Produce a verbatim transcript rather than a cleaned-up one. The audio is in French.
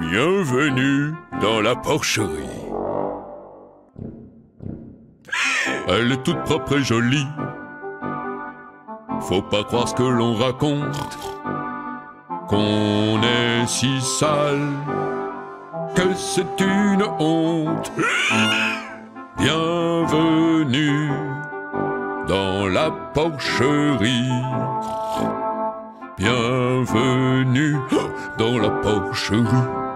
Bienvenue dans la porcherie. Elle est toute propre et jolie. Faut pas croire ce que l'on raconte, qu'on est si sale, que c'est une honte. Bienvenue dans la porcherie. Bienvenue dans la porcherie.